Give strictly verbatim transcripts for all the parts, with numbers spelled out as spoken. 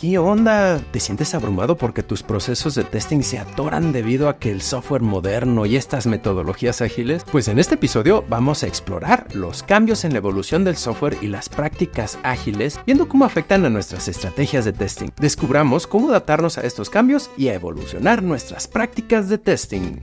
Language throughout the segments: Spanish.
¿Qué onda? ¿Te sientes abrumado porque tus procesos de testing se atoran debido a que el software moderno y estas metodologías ágiles? Pues en este episodio vamos a explorar los cambios en la evolución del software y las prácticas ágiles, viendo cómo afectan a nuestras estrategias de testing. Descubramos cómo adaptarnos a estos cambios y a evolucionar nuestras prácticas de testing.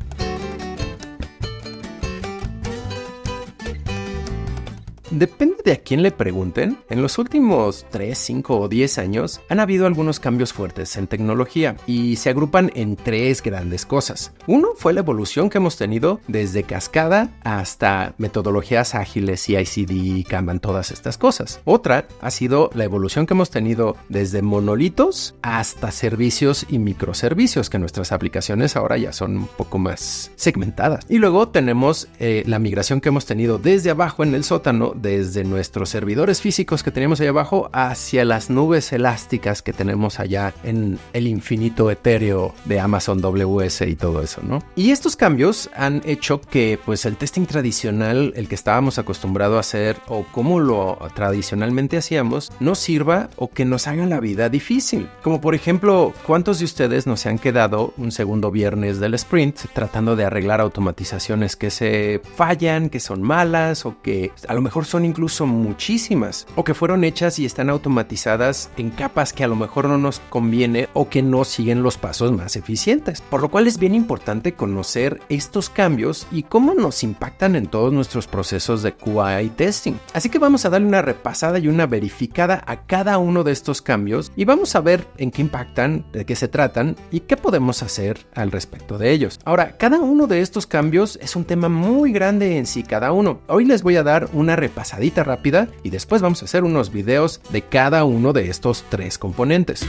Depende de a quién le pregunten, en los últimos tres, cinco o diez años han habido algunos cambios fuertes en tecnología y se agrupan en tres grandes cosas. Uno fue la evolución que hemos tenido desde cascada hasta metodologías ágiles y I C D, Kanban, todas estas cosas. Otra ha sido la evolución que hemos tenido desde monolitos hasta servicios y microservicios, que nuestras aplicaciones ahora ya son un poco más segmentadas. Y luego tenemos eh, la migración que hemos tenido desde abajo en el sótano, desde nuestros servidores físicos que tenemos ahí abajo hacia las nubes elásticas que tenemos allá en el infinito etéreo de Amazon W S y todo eso, ¿no? Y estos cambios han hecho que pues el testing tradicional, el que estábamos acostumbrados a hacer o como lo tradicionalmente hacíamos, no sirva o que nos hagan la vida difícil. Como por ejemplo, ¿cuántos de ustedes no se han quedado un segundo viernes del sprint tratando de arreglar automatizaciones que se fallan, que son malas o que a lo mejor son incluso muchísimas o que fueron hechas y están automatizadas en capas que a lo mejor no nos conviene o que no siguen los pasos más eficientes? Por lo cual es bien importante conocer estos cambios y cómo nos impactan en todos nuestros procesos de Q A y testing. Así que vamos a darle una repasada y una verificada a cada uno de estos cambios y vamos a ver en qué impactan, de qué se tratan y qué podemos hacer al respecto de ellos. Ahora, cada uno de estos cambios es un tema muy grande en sí cada uno. Hoy les voy a dar una repasadita rápida y después vamos a hacer unos videos de cada uno de estos tres componentes.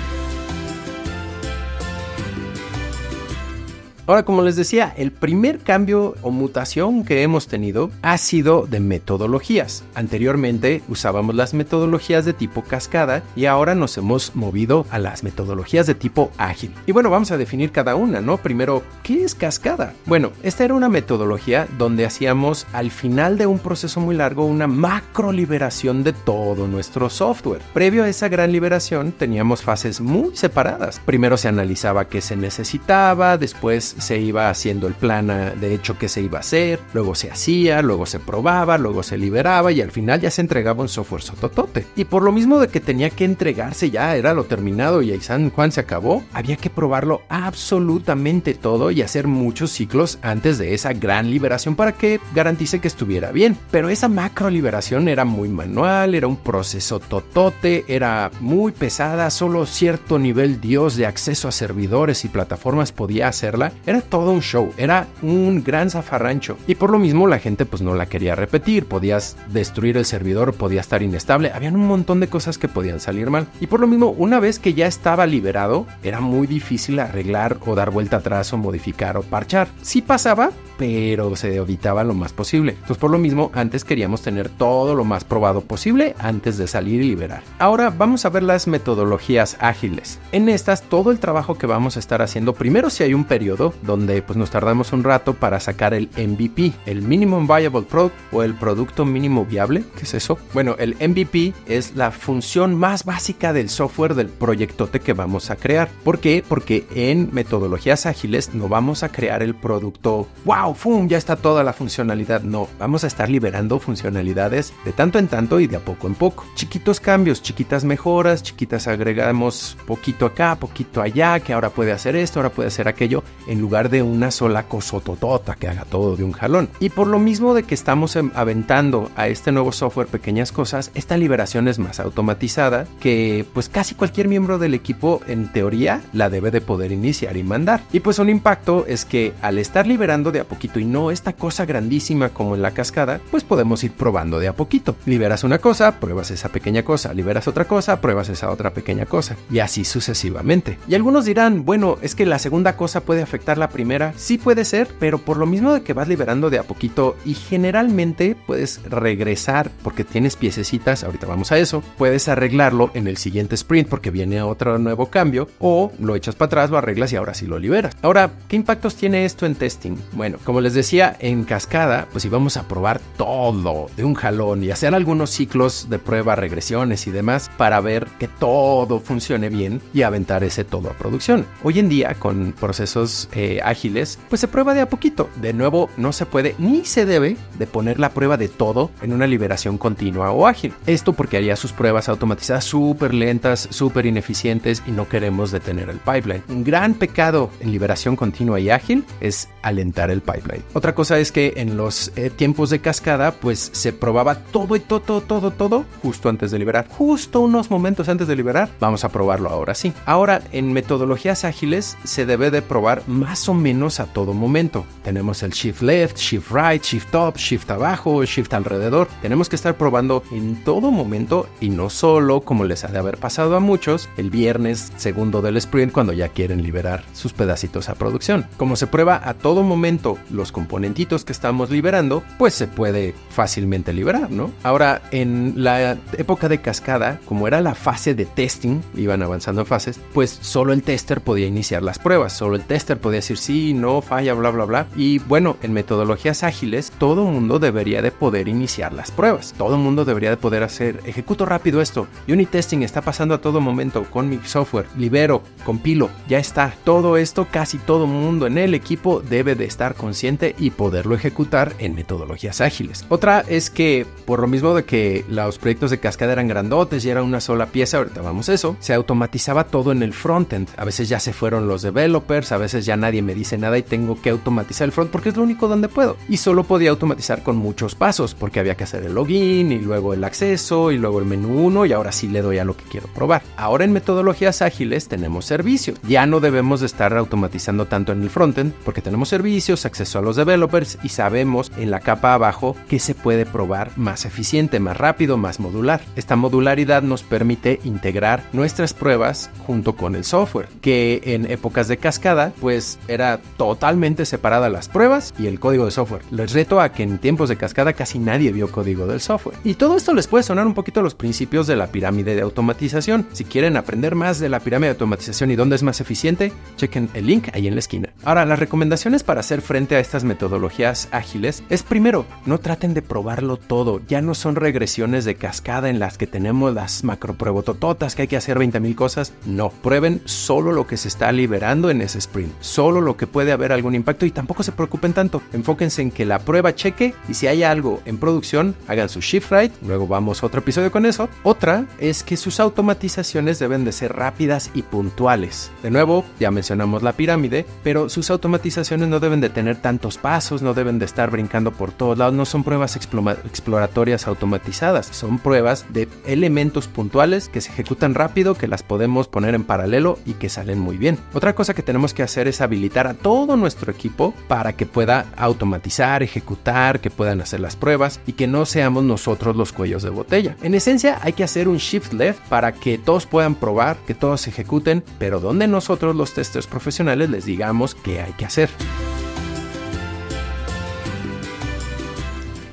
Ahora, como les decía, el primer cambio o mutación que hemos tenido ha sido de metodologías. Anteriormente usábamos las metodologías de tipo cascada y ahora nos hemos movido a las metodologías de tipo ágil. Y bueno, vamos a definir cada una, ¿no? Primero, ¿qué es cascada? Bueno, esta era una metodología donde hacíamos al final de un proceso muy largo una macro liberación de todo nuestro software. Previo a esa gran liberación teníamos fases muy separadas. Primero se analizaba qué se necesitaba, después se iba haciendo el plan de hecho que se iba a hacer, luego se hacía, luego se probaba, luego se liberaba y al final ya se entregaba un software sototote. Y por lo mismo de que tenía que entregarse, ya era lo terminado y ahí San Juan se acabó, había que probarlo absolutamente todo y hacer muchos ciclos antes de esa gran liberación para que garantice que estuviera bien. Pero esa macro liberación era muy manual, era un proceso totote, era muy pesada, solo cierto nivel Dios de acceso a servidores y plataformas podía hacerla. Era todo un show, era un gran zafarrancho y por lo mismo la gente pues no la quería repetir, podías destruir el servidor, podía estar inestable, habían un montón de cosas que podían salir mal y por lo mismo una vez que ya estaba liberado era muy difícil arreglar o dar vuelta atrás o modificar o parchar. Sí pasaba, pero se evitaba lo más posible. Entonces por lo mismo antes queríamos tener todo lo más probado posible antes de salir y liberar. Ahora vamos a ver las metodologías ágiles. En estas todo el trabajo que vamos a estar haciendo, primero si hay un periodo donde pues nos tardamos un rato para sacar el M V P, el Minimum Viable Product o el Producto Mínimo Viable. ¿Qué es eso? Bueno, el M V P es la función más básica del software del proyectote que vamos a crear. ¿Por qué? Porque en metodologías ágiles no vamos a crear el producto ¡wow! ¡Fum! Ya está toda la funcionalidad. No, vamos a estar liberando funcionalidades de tanto en tanto y de a poco en poco. Chiquitos cambios, chiquitas mejoras, chiquitas agregamos poquito acá, poquito allá, que ahora puede hacer esto, ahora puede hacer aquello, en lugar de una sola cosototota que haga todo de un jalón. Y por lo mismo de que estamos aventando a este nuevo software pequeñas cosas, esta liberación es más automatizada, que pues casi cualquier miembro del equipo en teoría la debe de poder iniciar y mandar. Y pues un impacto es que al estar liberando de a poquito y no esta cosa grandísima como en la cascada, pues podemos ir probando de a poquito. Liberas una cosa, pruebas esa pequeña cosa, liberas otra cosa, pruebas esa otra pequeña cosa y así sucesivamente. Y algunos dirán, bueno, es que la segunda cosa puede afectar estar la primera, sí puede ser, pero por lo mismo de que vas liberando de a poquito y generalmente puedes regresar porque tienes piececitas, ahorita vamos a eso, puedes arreglarlo en el siguiente sprint porque viene otro nuevo cambio o lo echas para atrás, lo arreglas y ahora sí lo liberas. Ahora, ¿qué impactos tiene esto en testing? Bueno, como les decía, en cascada, pues si vamos a probar todo de un jalón y hacer algunos ciclos de prueba, regresiones y demás para ver que todo funcione bien y aventar ese todo a producción. Hoy en día, con procesos eh, ágiles, pues se prueba de a poquito. De nuevo, no se puede ni se debe de poner la prueba de todo en una liberación continua o ágil. Esto porque haría sus pruebas automatizadas súper lentas, súper ineficientes y no queremos detener el pipeline. Un gran pecado en liberación continua y ágil es alentar el pipeline. Otra cosa es que en los eh, tiempos de cascada, pues se probaba todo y todo, todo, todo, todo justo antes de liberar. Justo unos momentos antes de liberar, vamos a probarlo ahora sí. Ahora, en metodologías ágiles se debe de probar más o menos a todo momento. Tenemos el shift left, shift right, shift up, shift abajo, shift alrededor. Tenemos que estar probando en todo momento y no solo, como les ha de haber pasado a muchos, el viernes segundo del sprint cuando ya quieren liberar sus pedacitos a producción. Como se prueba a todo momento los componentitos que estamos liberando, pues se puede fácilmente liberar, ¿no? Ahora, en la época de cascada, como era la fase de testing, iban avanzando en fases, pues solo el tester podía iniciar las pruebas, solo el tester podía decir sí, no, falla, bla, bla, bla. Y bueno, en metodologías ágiles, todo mundo debería de poder iniciar las pruebas. Todo mundo debería de poder hacer, ejecuto rápido esto, unit testing está pasando a todo momento con mi software, libero, compilo, ya está. Todo esto, casi todo mundo en el equipo debe de estar consciente y poderlo ejecutar en metodologías ágiles. Otra es que, por lo mismo de que los proyectos de cascada eran grandotes y era una sola pieza, ahorita vamos a eso, se automatizaba todo en el frontend. A veces ya se fueron los developers, a veces ya nadie me dice nada y tengo que automatizar el front porque es lo único donde puedo. Y solo podía automatizar con muchos pasos porque había que hacer el login y luego el acceso y luego el menú uno y ahora sí le doy a lo que quiero probar. Ahora en metodologías ágiles tenemos servicios. Ya no debemos de estar automatizando tanto en el frontend porque tenemos servicios, acceso a los developers y sabemos en la capa abajo que se puede probar más eficiente, más rápido, más modular. Esta modularidad nos permite integrar nuestras pruebas junto con el software, que en épocas de cascada pues era totalmente separada las pruebas y el código de software. Les reto a que en tiempos de cascada casi nadie vio código del software. Y todo esto les puede sonar un poquito a los principios de la pirámide de automatización. Si quieren aprender más de la pirámide de automatización y dónde es más eficiente, chequen el link ahí en la esquina. Ahora, las recomendaciones para hacer frente a estas metodologías ágiles es, primero, no traten de probarlo todo. Ya no son regresiones de cascada en las que tenemos las macropruebotototas que hay que hacer veinte mil cosas. No, prueben solo lo que se está liberando en ese sprint, solo lo que puede haber algún impacto y tampoco se preocupen tanto. Enfóquense en que la prueba cheque y si hay algo en producción, hagan su shift right. Luego vamos a otro episodio con eso. Otra es que sus automatizaciones deben de ser rápidas y puntuales. De nuevo, ya mencionamos la pirámide, pero sus automatizaciones no deben de tener tantos pasos, no deben de estar brincando por todos lados, no son pruebas exploratorias automatizadas, son pruebas de elementos puntuales que se ejecutan rápido, que las podemos poner en paralelo y que salen muy bien. Otra cosa que tenemos que hacer es habilitar a todo nuestro equipo para que pueda automatizar, ejecutar, que puedan hacer las pruebas y que no seamos nosotros los cuellos de botella. En esencia, hay que hacer un shift left para que todos puedan probar, que todos ejecuten, pero donde nosotros los testers profesionales les digamos qué hay que hacer.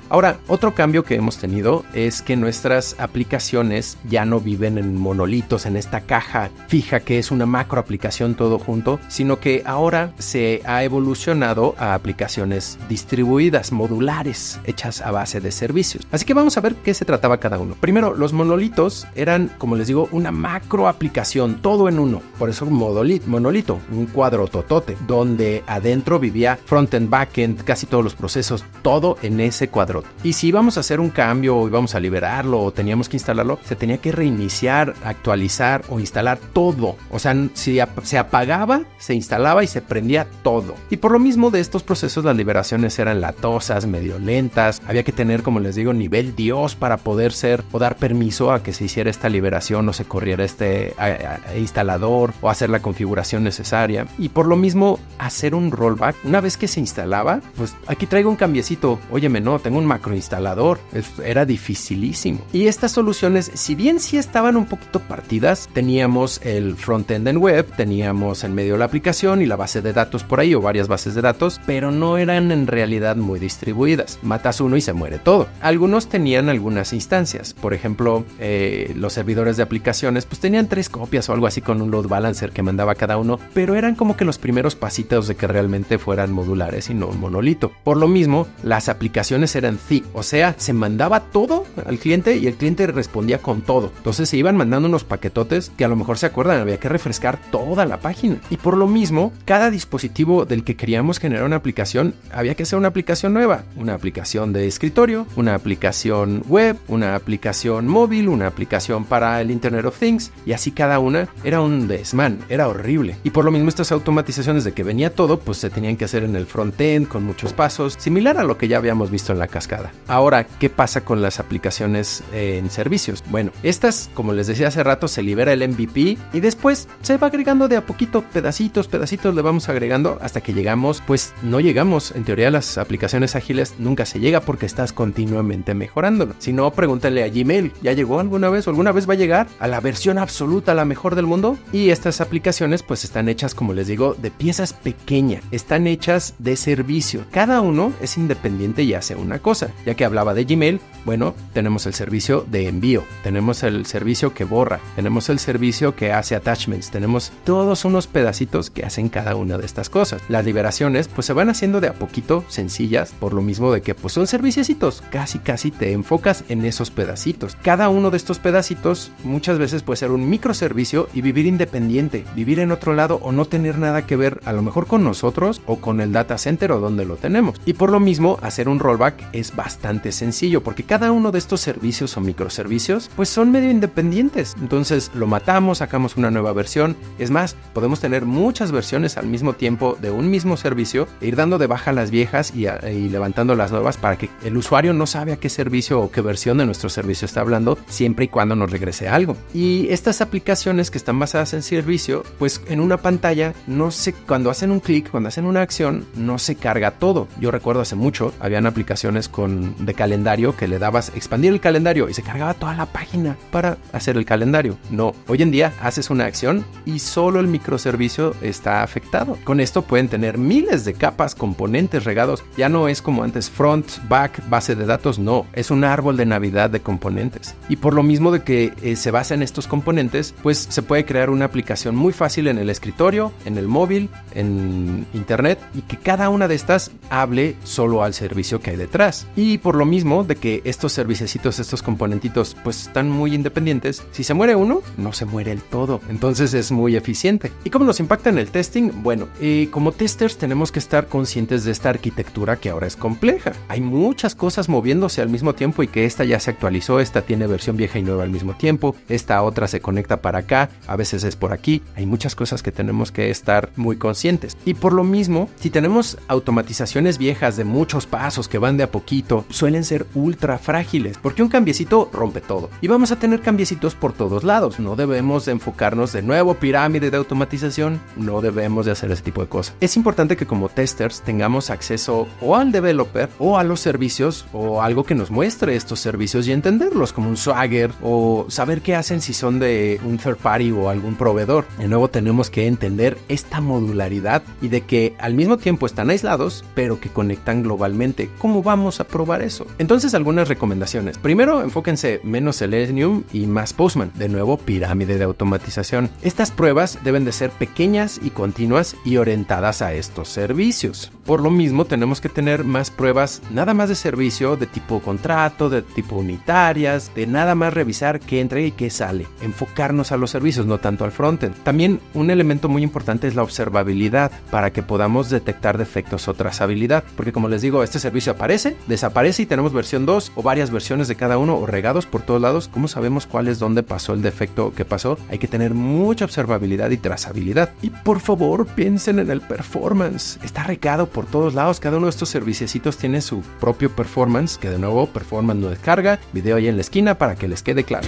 Ahora, otro cambio que hemos tenido es que nuestras aplicaciones ya no viven en monolitos, en esta caja fija que es una macro aplicación todo junto, sino que ahora se ha evolucionado a aplicaciones distribuidas, modulares, hechas a base de servicios. Así que vamos a ver qué se trataba cada uno. Primero, los monolitos eran, como les digo, una macro aplicación, todo en uno. Por eso monolito, un cuadro totote, donde adentro vivía frontend, backend, casi todos los procesos, todo en ese cuadro. Y si íbamos a hacer un cambio o íbamos a liberarlo o teníamos que instalarlo, se tenía que reiniciar, actualizar o instalar todo. O sea, si ap- se apagaba, se instalaba y se prendía todo. Y por lo mismo de estos procesos, las liberaciones eran latosas, medio lentas. Había que tener, como les digo, nivel Dios para poder ser o dar permiso a que se hiciera esta liberación o se corriera este a, a, instalador o hacer la configuración necesaria. Y por lo mismo, hacer un rollback. Una vez que se instalaba, pues aquí traigo un cambiecito. Óyeme, no, tengo un un macroinstalador. Era dificilísimo. Y estas soluciones, si bien sí estaban un poquito partidas, teníamos el frontend en web, teníamos en medio la aplicación y la base de datos por ahí, o varias bases de datos, pero no eran en realidad muy distribuidas. Matas uno y se muere todo. Algunos tenían algunas instancias. Por ejemplo, eh, los servidores de aplicaciones pues tenían tres copias o algo así con un load balancer que mandaba cada uno, pero eran como que los primeros pasitos de que realmente fueran modulares y no un monolito. Por lo mismo, las aplicaciones eran thick, o sea, se mandaba todo al cliente y el cliente respondía con todo. Entonces se iban mandando unos paquetotes que a lo mejor se acuerdan, había que refrescar toda la página. Y por lo mismo, cada dispositivo del que queríamos generar una aplicación, había que hacer una aplicación nueva, una aplicación de escritorio, una aplicación web, una aplicación móvil, una aplicación para el Internet of Things, y así cada una era un desmán, era horrible. Y por lo mismo estas automatizaciones de que venía todo, pues se tenían que hacer en el frontend con muchos pasos, similar a lo que ya habíamos visto en la cascada. Ahora, ¿qué pasa con las aplicaciones en servicios? Bueno, estas, como les decía hace rato, se libera el M V P y después se va agregando de a poquito, pedacitos, pedacitos le vamos agregando hasta que llegamos, pues no llegamos. En teoría las aplicaciones ágiles nunca se llega porque estás continuamente mejorándolo. Si no, pregúntale a Gmail, ¿ya llegó alguna vez o alguna vez va a llegar a la versión absoluta, la mejor del mundo? Y estas aplicaciones pues están hechas, como les digo, de piezas pequeñas, están hechas de servicio. Cada uno es independiente y hace una cosa. Ya que hablaba de Gmail, bueno, tenemos el servicio de envío, tenemos el servicio que borra, tenemos el servicio que hace attachments, tenemos todos unos pedacitos que hacen cada una de estas cosas. Las liberaciones pues se van haciendo de a poquito, sencillas, por lo mismo de que pues son serviciecitos, casi casi te enfocas en esos pedacitos. Cada uno de estos pedacitos muchas veces puede ser un microservicio y vivir independiente, vivir en otro lado o no tener nada que ver a lo mejor con nosotros o con el data center o donde lo tenemos. Y por lo mismo hacer un rollback es bastante sencillo porque cada uno de estos servicios o microservicios pues son medio independientes. Entonces lo matamos, sacamos una nueva versión. Es más, podemos tener muchas versiones al mismo tiempo de un mismo servicio e ir dando de baja las viejas y, a, y levantando las nuevas para que el usuario no sabe a qué servicio o qué versión de nuestro servicio está hablando, siempre y cuando nos regrese algo. Y estas aplicaciones que están basadas en servicio, pues en una pantalla no se, cuando hacen un clic, cuando hacen una acción, no se carga todo. Yo recuerdo hace mucho, habían aplicaciones con, de calendario que le dabas expandir el calendario y se cargaba toda la página para hacer el calendario. No, hoy en día haces una acción y solo el microservicio está afectado. Con esto pueden tener miles de capas, componentes regados. Ya no es como antes front, back, base de datos, no. Es un árbol de Navidad de componentes. Y por lo mismo de que eh, se basa en estos componentes, pues se puede crear una aplicación muy fácil en el escritorio, en el móvil, en internet, y que cada una de estas hable solo al servicio que hay detrás. Y por lo mismo de que estos serviciecitos, estos componentitos, pues están muy independientes. Si se muere uno, no se muere el todo. Entonces es muy eficiente. ¿Y cómo nos impacta en el testing? Bueno, eh, como testers tenemos que estar conscientes de esta arquitectura que ahora es compleja. Hay muchas cosas moviéndose al mismo tiempo y que esta ya se actualizó, esta tiene versión vieja y nueva al mismo tiempo, esta otra se conecta para acá, a veces es por aquí. Hay muchas cosas que tenemos que estar muy conscientes. Y por lo mismo, si tenemos automatizaciones viejas de muchos pasos que van de a poquito, suelen ser ultra frágiles, porque un cambiecito rompe todo. Y vamos a tener cambiecitos por todos lados. No debemos de enfocarnos de nuevo, pirámide de automatización, no debemos de hacer ese tipo de cosas. Es importante que como testers tengamos acceso o al developer o a los servicios o algo que nos muestre estos servicios y entenderlos, como un swagger, o saber qué hacen si son de un third party o algún proveedor. De nuevo tenemos que entender esta modularidad y de que al mismo tiempo están aislados, pero que conectan globalmente. ¿Cómo vamos a probar eso? Entonces, algunas recomendaciones. Primero, enfóquense menos Selenium y más Postman. De nuevo, pirámide de automatización. Estas pruebas deben de ser pequeñas y continuas y orientadas a estos servicios. Por lo mismo, tenemos que tener más pruebas nada más de servicio, de tipo contrato, de tipo unitarias, de nada más revisar qué entra y qué sale. Enfocarnos a los servicios, no tanto al frontend. También un elemento muy importante es la observabilidad, para que podamos detectar defectos o trazabilidad, porque como les digo, este servicio aparece, desaparece y tenemos versión dos o varias versiones de cada uno o regados por todos lados. ¿Cómo sabemos cuál es dónde pasó el defecto que pasó? Hay que tener mucha observabilidad y trazabilidad. Y por favor, piensen en el performance. Está regado por todos lados. Cada uno de estos serviciecitos tiene su propio performance, que de nuevo, performance no descarga. Video ahí en la esquina para que les quede claro.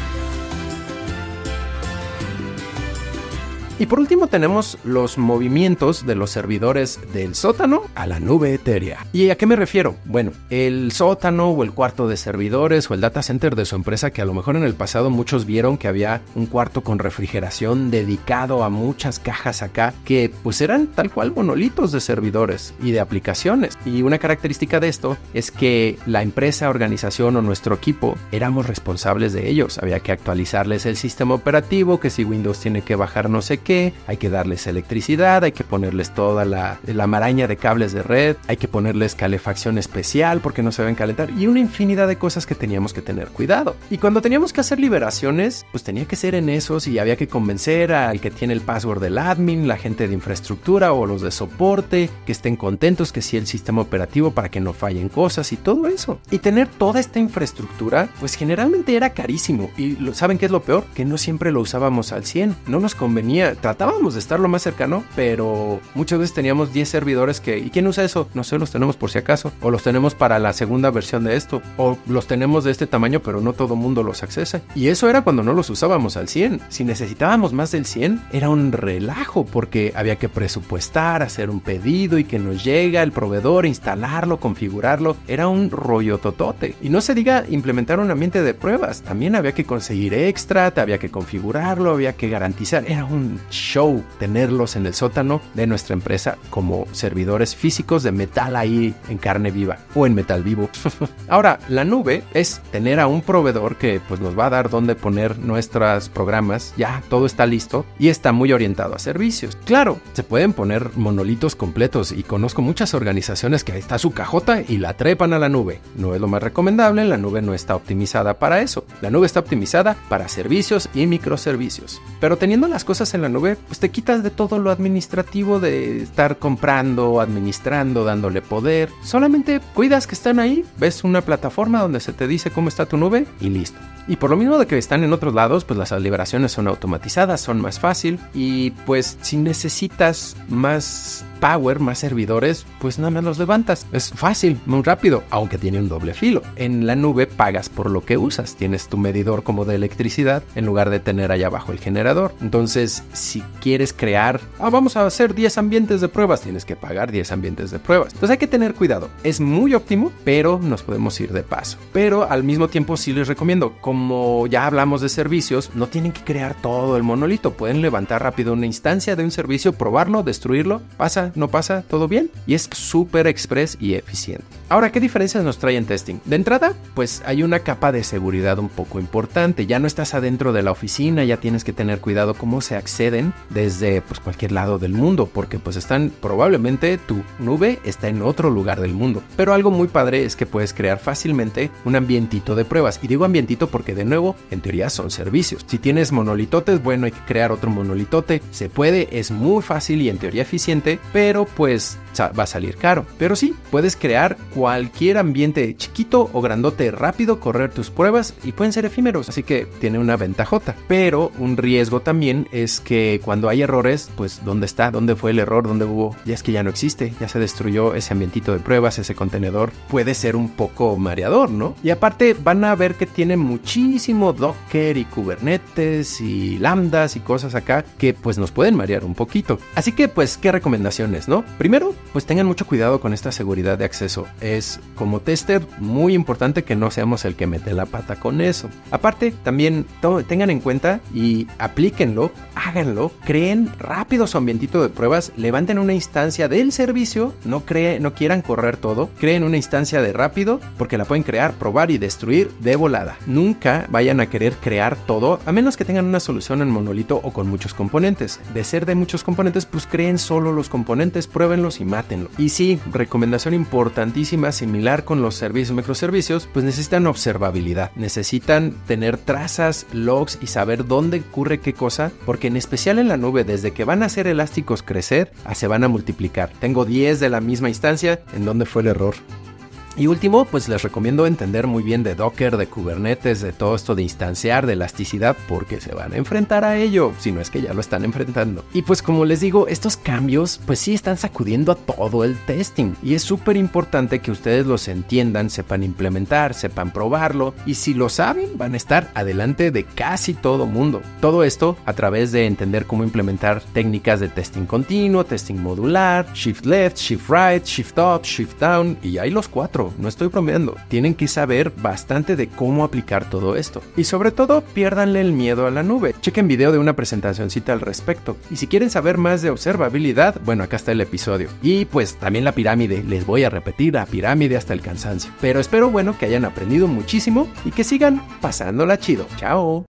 Y por último tenemos los movimientos de los servidores del sótano a la nube etérea. ¿Y a qué me refiero? Bueno, el sótano o el cuarto de servidores o el data center de su empresa, que a lo mejor en el pasado muchos vieron que había un cuarto con refrigeración dedicado a muchas cajas acá, que pues eran tal cual monolitos de servidores y de aplicaciones. Y una característica de esto es que la empresa, organización o nuestro equipo éramos responsables de ellos. Había que actualizarles el sistema operativo, que si Windows tiene que bajar no sé qué, que hay que darles electricidad, hay que ponerles toda la, la maraña de cables de red, hay que ponerles calefacción especial porque no se deben calentar, y una infinidad de cosas que teníamos que tener cuidado. Y cuando teníamos que hacer liberaciones, pues tenía que ser en esos, y había que convencer al que tiene el password del admin, la gente de infraestructura o los de soporte, que estén contentos, que sí el sistema operativo para que no fallen cosas y todo eso. Y tener toda esta infraestructura, pues generalmente era carísimo, y lo, ¿saben qué es lo peor? Que no siempre lo usábamos al cien, no nos convenía. Tratábamos de estar lo más cercano, pero muchas veces teníamos diez servidores que... ¿Y quién usa eso? No sé, los tenemos por si acaso. O los tenemos para la segunda versión de esto. O los tenemos de este tamaño, pero no todo mundo los accesa. Y eso era cuando no los usábamos al cien. Si necesitábamos más del cien, era un relajo, porque había que presupuestar, hacer un pedido y que nos llega el proveedor, instalarlo, configurarlo. Era un rollo totote. Y no se diga implementar un ambiente de pruebas. También había que conseguir extra, había que configurarlo, había que garantizar. Era un... show tenerlos en el sótano de nuestra empresa como servidores físicos de metal ahí en carne viva o en metal vivo. Ahora, la nube es tener a un proveedor que pues nos va a dar dónde poner nuestros programas. Ya todo está listo y está muy orientado a servicios. Claro, se pueden poner monolitos completos, y conozco muchas organizaciones que ahí está su cajota y la trepan a la nube. No es lo más recomendable, la nube no está optimizada para eso. La nube está optimizada para servicios y microservicios. Pero teniendo las cosas en la nube, pues te quitas de todo lo administrativo, de estar comprando, administrando, dándole poder. Solamente cuidas que están ahí, ves una plataforma donde se te dice cómo está tu nube y listo. Y por lo mismo de que están en otros lados, pues las liberaciones son automatizadas, son más fácil, y pues si necesitas más power, más servidores, pues nada más los levantas. Es fácil, muy rápido, aunque tiene un doble filo. En la nube pagas por lo que usas. Tienes tu medidor como de electricidad en lugar de tener allá abajo el generador. Entonces, si quieres crear, ah, vamos a hacer diez ambientes de pruebas, tienes que pagar diez ambientes de pruebas. Entonces hay que tener cuidado. Es muy óptimo, pero nos podemos ir de paso. Pero al mismo tiempo sí les recomiendo, como ya hablamos de servicios, no tienen que crear todo el monolito. Pueden levantar rápido una instancia de un servicio, probarlo, destruirlo, pasa, no pasa, todo bien. Y es súper express y eficiente. Ahora, ¿qué diferencias nos trae en testing? De entrada, pues hay una capa de seguridad un poco importante. Ya no estás adentro de la oficina, ya tienes que tener cuidado cómo se accede desde pues cualquier lado del mundo, porque pues están, probablemente tu nube está en otro lugar del mundo. Pero algo muy padre es que puedes crear fácilmente un ambientito de pruebas, y digo ambientito porque de nuevo en teoría son servicios. Si tienes monolitotes, bueno, hay que crear otro monolitote, se puede, es muy fácil y en teoría eficiente, pero pues va a salir caro. Pero sí, puedes crear cualquier ambiente chiquito o grandote rápido, correr tus pruebas y pueden ser efímeros, así que tiene una ventajota. Pero un riesgo también es que cuando hay errores, pues ¿dónde está? ¿Dónde fue el error? ¿Dónde hubo? Ya es que ya no existe, ya se destruyó ese ambientito de pruebas, ese contenedor. Puede ser un poco mareador, ¿no? Y aparte van a ver que tiene muchísimo Docker y Kubernetes y Lambdas y cosas acá que pues nos pueden marear un poquito. Así que pues, ¿qué recomendaciones, no? Primero, pues tengan mucho cuidado con esta seguridad de acceso. Es como tester muy importante que no seamos el que mete la pata con eso. Aparte, también tengan en cuenta y aplíquenlo, háganlo. Creen rápido su ambientito de pruebas, levanten una instancia del servicio, no, cree, no quieran correr todo, creen una instancia de rápido porque la pueden crear, probar y destruir de volada. Nunca vayan a querer crear todo, a menos que tengan una solución en monolito o con muchos componentes. De ser de muchos componentes, pues creen solo los componentes, pruébenlos y mátenlo. Y sí, recomendación importantísima, similar con los servicios, microservicios, pues necesitan observabilidad, necesitan tener trazas, logs y saber dónde ocurre qué cosa, porque en especial en la nube, desde que van a ser elásticos crecer, se van a multiplicar. Tengo diez de la misma instancia, ¿en dónde fue el error? Y último, pues les recomiendo entender muy bien de Docker, de Kubernetes, de todo esto de instanciar, de elasticidad, porque se van a enfrentar a ello, si no es que ya lo están enfrentando. Y pues como les digo, estos cambios pues sí están sacudiendo a todo el testing y es súper importante que ustedes los entiendan, sepan implementar, sepan probarlo y si lo saben van a estar adelante de casi todo mundo. Todo esto a través de entender cómo implementar técnicas de testing continuo, testing modular, shift left, shift right, shift up, shift down y hay los cuatro. No estoy bromeando, tienen que saber bastante de cómo aplicar todo esto. Y sobre todo, piérdanle el miedo a la nube. Chequen video de una presentacioncita al respecto. Y si quieren saber más de observabilidad, bueno, acá está el episodio. Y pues también la pirámide, les voy a repetir la pirámide hasta el cansancio. Pero espero, bueno, que hayan aprendido muchísimo y que sigan pasándola chido. Chao.